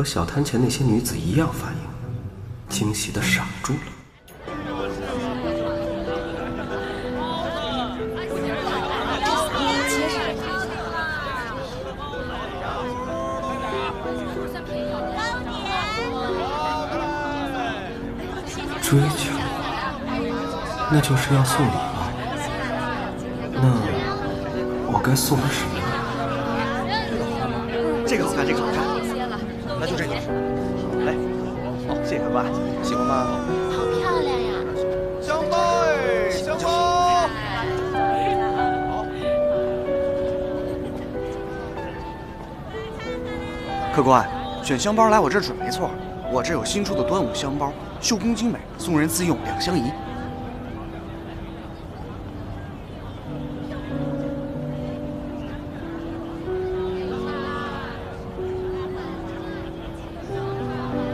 和小摊前那些女子一样反应，惊喜的傻住了。 追求，那就是要送礼吗？那我该送他什么呢？这个好看，这个好看，那就这个。来，好，谢谢爸爸，喜欢吗？好漂亮呀！香妃，香妃。好。客官，选香包来我这准没错，我这有新出的端午香包。 绣工精美，送人自用，两相宜。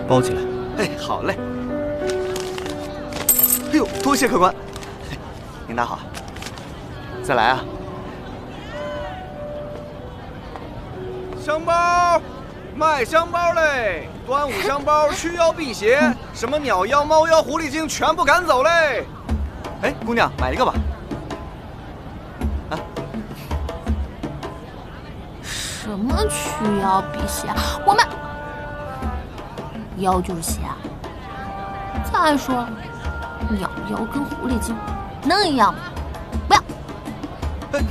包起来。哎，好嘞。哎呦，多谢客官。您拿好。再来啊。香包，卖香包嘞。 端午香包驱妖辟邪，什么鸟妖、猫妖、狐狸精全部赶走嘞！哎，姑娘，买一个吧。啊？什么驱妖辟邪？我们妖就是邪。再说了，鸟妖跟狐狸精能一样吗？不要。哎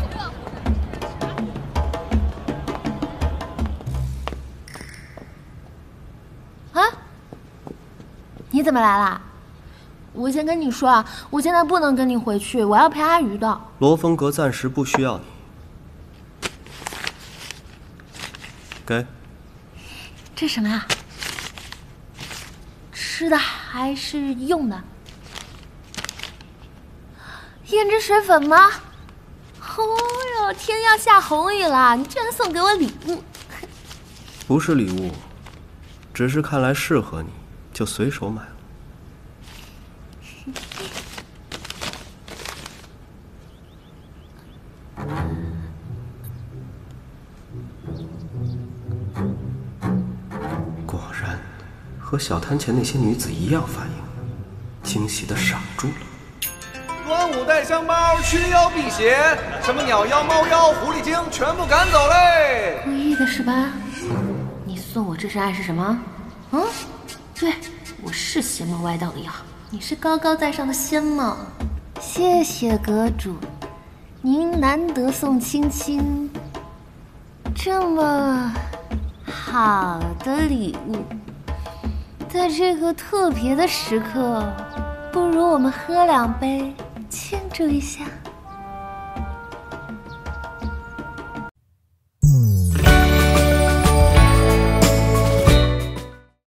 你怎么来啦？我先跟你说啊，我现在不能跟你回去，我要陪阿鱼的。罗风阁暂时不需要你。给。这什么啊？吃的还是用的？胭脂水粉吗？哦哟，天要下红雨了，你居然送给我礼物！不是礼物，只是看来适合你。 就随手买了。果然，和小摊前那些女子一样反应，惊喜的傻住了。端午带香包，驱妖辟邪，什么鸟妖、猫妖、狐狸精全部赶走嘞！故意的是吧？你送我这是暗示什么？嗯？ 对，我是邪魔歪道的妖，你是高高在上的仙吗？谢谢阁主，您难得送青青这么好的礼物，在这个特别的时刻，不如我们喝两杯庆祝一下。